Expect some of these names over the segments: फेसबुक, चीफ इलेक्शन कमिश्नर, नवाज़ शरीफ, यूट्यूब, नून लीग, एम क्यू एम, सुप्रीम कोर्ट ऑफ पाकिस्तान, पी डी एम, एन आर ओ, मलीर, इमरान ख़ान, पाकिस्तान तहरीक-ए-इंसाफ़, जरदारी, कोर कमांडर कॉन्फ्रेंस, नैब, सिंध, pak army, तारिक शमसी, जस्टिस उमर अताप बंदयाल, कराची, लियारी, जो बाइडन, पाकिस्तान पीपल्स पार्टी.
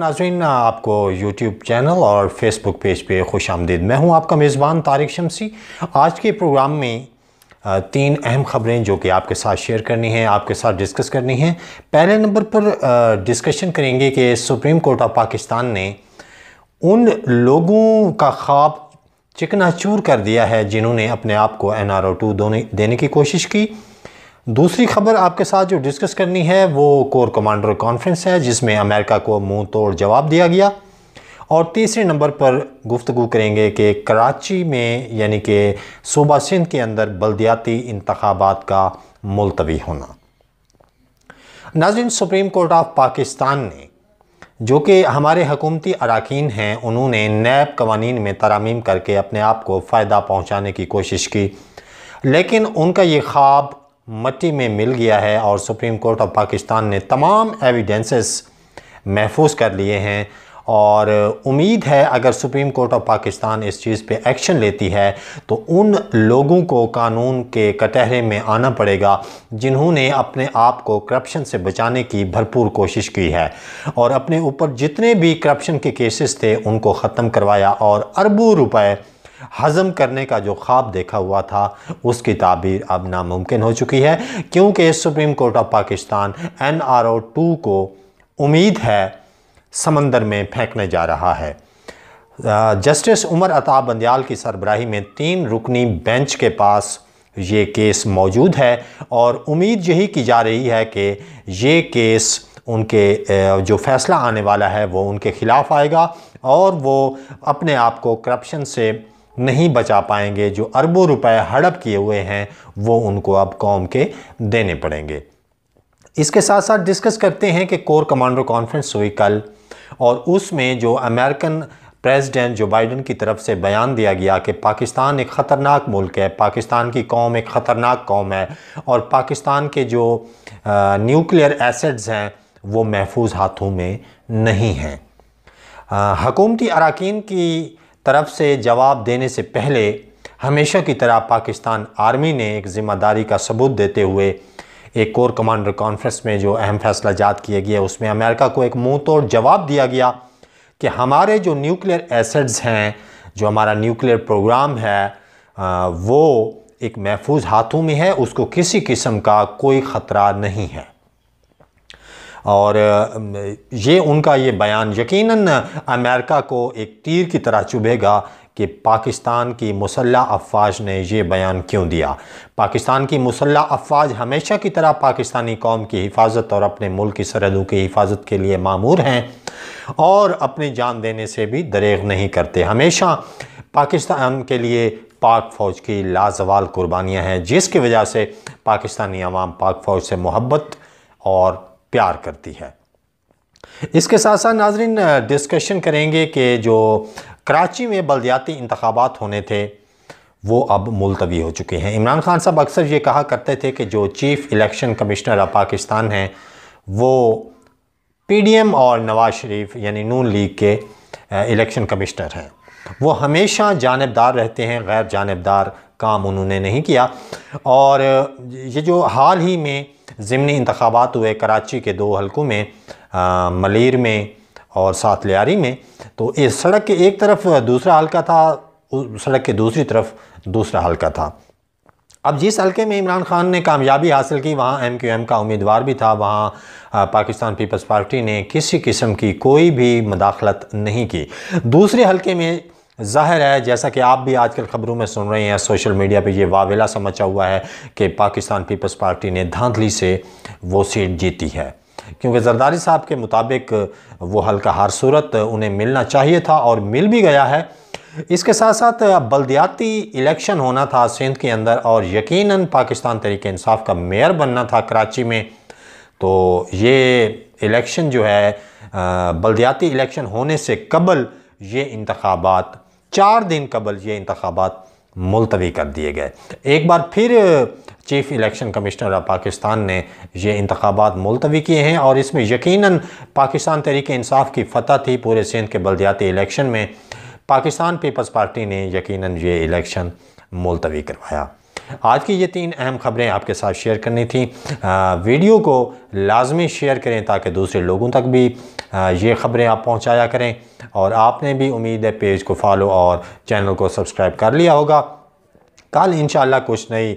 नाज़रीन, आपको यूट्यूब channel और फेसबुक पेज पे खुश आमदीद। मैं हूँ आपका मेज़बान तारिक शमसी। आज के प्रोग्राम में तीन अहम ख़बरें जो कि आपके साथ शेयर करनी है, आपके साथ डिस्कस करनी है। पहले नंबर पर डिस्कशन करेंगे कि सुप्रीम कोर्ट ऑफ पाकिस्तान ने उन लोगों का ख्वाब चिकनाचूर कर दिया है जिन्होंने अपने आप को NRO 2 देने की कोशिश की। दूसरी खबर आपके साथ जो डिस्कस करनी है वो कोर कमांडर कॉन्फ्रेंस है जिसमें अमेरिका को मुंह तोड़ जवाब दिया गया। और तीसरे नंबर पर गुफ्तगू करेंगे कि कराची में यानी कि सूबा सिंध के अंदर बलदियाती इंतखाबात का मुलतवी होना। नाज़रीन, सुप्रीम कोर्ट ऑफ पाकिस्तान ने जो कि हमारे हुकूमती अरकान हैं उन्होंने नैब कवानीन में तरामीम करके अपने आप को फ़ायदा पहुँचाने की कोशिश की, लेकिन उनका ये ख्वाब मट्टी में मिल गया है और सुप्रीम कोर्ट ऑफ पाकिस्तान ने तमाम एविडेंसेस महफूज कर लिए हैं। और उम्मीद है अगर सुप्रीम कोर्ट ऑफ पाकिस्तान इस चीज़ पे एक्शन लेती है तो उन लोगों को कानून के कटहरे में आना पड़ेगा जिन्होंने अपने आप को करप्शन से बचाने की भरपूर कोशिश की है और अपने ऊपर जितने भी करप्शन के केसेस थे उनको ख़त्म करवाया और अरबों रुपए हज़म करने का जो ख्वाब देखा हुआ था उसकी ताबीर अब नामुमकिन हो चुकी है, क्योंकि सुप्रीम कोर्ट ऑफ पाकिस्तान NRO 2 को उम्मीद है समंदर में फेंकने जा रहा है। जस्टिस उमर अताप बंदयाल की सरबराही में 3 रुकनी बेंच के पास ये केस मौजूद है और उम्मीद यही की जा रही है कि ये केस उनके जो फैसला आने वाला है वो उनके ख़िलाफ़ आएगा और वो अपने आप को करप्शन से नहीं बचा पाएंगे। जो अरबों रुपए हड़प किए हुए हैं वो उनको अब कौम के देने पड़ेंगे। इसके साथ साथ डिस्कस करते हैं कि कोर कमांडर कॉन्फ्रेंस हुई कल और उसमें जो अमेरिकन प्रेसिडेंट जो बाइडन की तरफ से बयान दिया गया कि पाकिस्तान एक ख़तरनाक मुल्क है, पाकिस्तान की कौम एक ख़तरनाक कौम है और पाकिस्तान के जो न्यूक्लियर एसेट्स हैं वो महफूज हाथों में नहीं हैं। हुकूमती अरकान की तरफ से जवाब देने से पहले हमेशा की तरह पाकिस्तान आर्मी ने एक ज़िम्मेदारी का सबूत देते हुए एक कोर कमांडर कॉन्फ्रेंस में जो अहम फैसला जात किया गया उसमें अमेरिका को एक मुँह तोड़ जवाब दिया गया कि हमारे जो न्यूक्लियर एसेट्स हैं, जो हमारा न्यूक्लियर प्रोग्राम है वो एक महफूज हाथों में है, उसको किसी किस्म का कोई ख़तरा नहीं है। और ये उनका ये बयान यकीनन अमेरिका को एक तीर की तरह चुभेगा कि पाकिस्तान की मुसल्ला अफवाज ने ये बयान क्यों दिया। पाकिस्तान की मुसल्ला अफवाज हमेशा की तरह पाकिस्तानी कौम की हिफाजत और अपने मुल्क की सरहदों की हिफाजत के लिए मामूर हैं और अपनी जान देने से भी दरेग नहीं करते। हमेशा पाकिस्तान के लिए पाक फ़ौज की लाजवाल कुर्बानियाँ हैं जिसकी वजह से पाकिस्तानी अवाम पाक फ़ौज से मोहब्बत और प्यार करती है। इसके साथ साथ नाजरीन डिस्कशन करेंगे कि जो कराची में बलदियाती इंतखाबात होने थे वो अब मुलतवी हो चुके हैं। इमरान ख़ान साहब अक्सर ये कहा करते थे कि जो चीफ इलेक्शन कमिश्नर of Pakistan हैं वो PDM और नवाज़ शरीफ यानी नून लीग के इलेक्शन कमिश्नर हैं, वो हमेशा जानबदार रहते हैं, गैर जानबदार काम उन्होंने नहीं किया। और ये जो हाल ही में ज़िमनी इंतखाबात हुए कराची के 2 हलकों में, मलीर में और साथ लियारी में, तो इस सड़क के एक तरफ दूसरा हलका था, सड़क के दूसरी तरफ दूसरा हलका था। अब जिस हलके में इमरान ख़ान ने कामयाबी हासिल की वहाँ MQM का उम्मीदवार भी था, वहाँ पाकिस्तान पीपल्स पार्टी ने किसी किस्म की कोई भी मदाखलत नहीं की। दूसरे हलके में ज़ाहिर है, जैसा कि आप भी आजकल ख़बरों में सुन रहे हैं, सोशल मीडिया पे ये वावेला सा मचा हुआ है कि पाकिस्तान पीपल्स पार्टी ने धांधली से वो सीट जीती है, क्योंकि जरदारी साहब के मुताबिक वो हल्का हर सूरत उन्हें मिलना चाहिए था और मिल भी गया है। इसके साथ साथ बलदियाती इलेक्शन होना था सिंध के अंदर और यकीनन पाकिस्तान तहरीक-ए-इंसाफ़ का मेयर बनना था कराची में, तो ये इलेक्शन जो है बलदियाती इलेक्शन होने से कबल ये इंतखाबात 4 दिन कबल ये इंतखाबात मुलतवी कर दिए गए। एक बार फिर चीफ इलेक्शन कमिश्नर of Pakistan ने ये इंतखाबात मुलतवी किए हैं और इसमें यकीनन पाकिस्तान तहरीक-ए-इंसाफ़ की फतह थी पूरे सिंध के बलदियाती इलेक्शन में। पाकिस्तान पीपल्स पार्टी ने यकीनन ये इलेक्शन मुलतवी करवाया। आज की ये 3 अहम खबरें आपके साथ शेयर करनी थी। वीडियो को लाजमी शेयर करें ताकि दूसरे लोगों तक भी ये ख़बरें आप पहुंचाया करें, और आपने भी उम्मीद है पेज को फॉलो और चैनल को सब्सक्राइब कर लिया होगा। कल इंशाल्लाह कुछ नई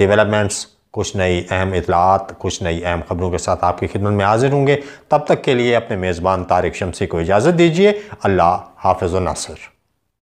डेवलपमेंट्स, कुछ नई अहम इतलात, कुछ नई अहम ख़बरों के साथ आपकी खिदमत में हाजिर होंगे। तब तक के लिए अपने मेज़बान तारिक शमसी को इजाज़त दीजिए। अल्लाह हाफ़िज़ व नासिर।